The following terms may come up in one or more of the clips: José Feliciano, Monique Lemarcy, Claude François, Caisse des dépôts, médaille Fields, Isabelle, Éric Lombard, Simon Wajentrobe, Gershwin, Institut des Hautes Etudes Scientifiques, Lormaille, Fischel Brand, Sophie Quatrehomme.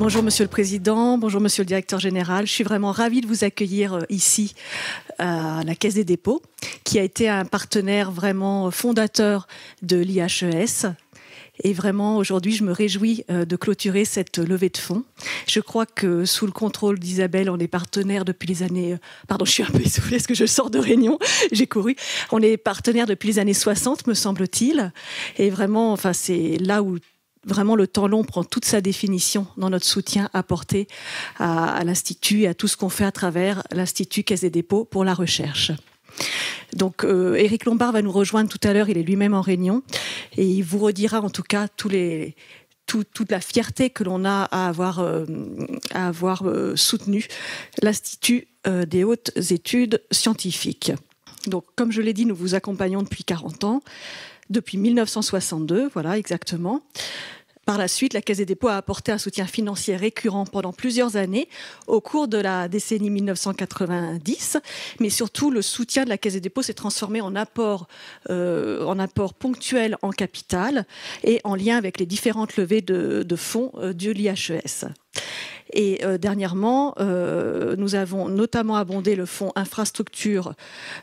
Bonjour Monsieur le Président, bonjour Monsieur le Directeur Général. Je suis vraiment ravie de vous accueillir ici à la Caisse des dépôts, qui a été un partenaire vraiment fondateur de l'IHES. Et vraiment, aujourd'hui, je me réjouis de clôturer cette levée de fonds. Je crois que sous le contrôle d'Isabelle, on est partenaire depuis les années... Pardon, je suis un peu essoufflée parce que je sors de réunion, j'ai couru. On est partenaire depuis les années 60, me semble-t-il. Et vraiment, enfin, c'est là où... Vraiment, le temps long prend toute sa définition dans notre soutien apporté à l'Institut et à tout ce qu'on fait à travers l'Institut Caisse des dépôts pour la recherche. Donc, Éric Lombard va nous rejoindre tout à l'heure, il est lui-même en réunion, et il vous redira en tout cas toute la fierté que l'on a à avoir soutenu l'Institut des Hautes Études Scientifiques. Donc, comme je l'ai dit, nous vous accompagnons depuis 40 ans. Depuis 1962, voilà exactement. Par la suite, la Caisse des dépôts a apporté un soutien financier récurrent pendant plusieurs années au cours de la décennie 1990. Mais surtout, le soutien de la Caisse des dépôts s'est transformé en apport ponctuel en capital et en lien avec les différentes levées de fonds de l'IHES. Et dernièrement, nous avons notamment abondé le fonds infrastructure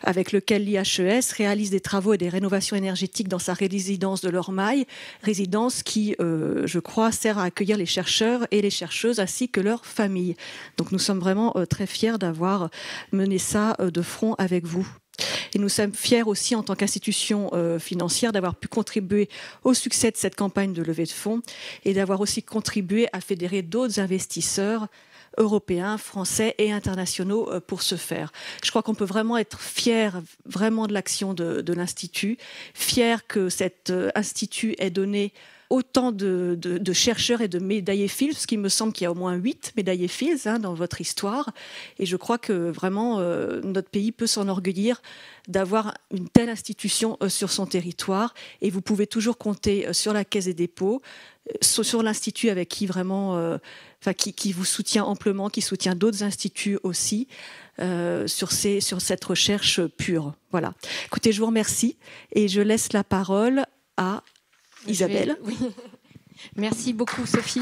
avec lequel l'IHES réalise des travaux et des rénovations énergétiques dans sa résidence de Lormaille, résidence qui, je crois, sert à accueillir les chercheurs et les chercheuses ainsi que leurs familles. Donc nous sommes vraiment très fiers d'avoir mené ça de front avec vous. Et nous sommes fiers aussi en tant qu'institution financière d'avoir pu contribuer au succès de cette campagne de levée de fonds et d'avoir aussi contribué à fédérer d'autres investisseurs européens, français et internationaux pour ce faire. Je crois qu'on peut vraiment être fiers de l'action de l'Institut, fiers que cet Institut ait donné autant de chercheurs et de médaillés Fields, parce qu'il me semble qu'il y a au moins 8 médaillés Fields dans votre histoire. Et je crois que vraiment, notre pays peut s'enorgueillir d'avoir une telle institution sur son territoire. Et vous pouvez toujours compter sur la Caisse des dépôts, sur l'Institut avec qui vraiment, qui vous soutient amplement, qui soutient d'autres instituts aussi sur cette recherche pure. Voilà. Écoutez, je vous remercie et je laisse la parole à Isabelle. Oui. Merci beaucoup, Sophie.